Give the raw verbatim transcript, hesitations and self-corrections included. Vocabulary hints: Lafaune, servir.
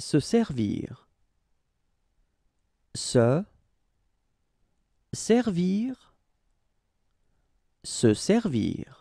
Se servir. Se servir. Se servir.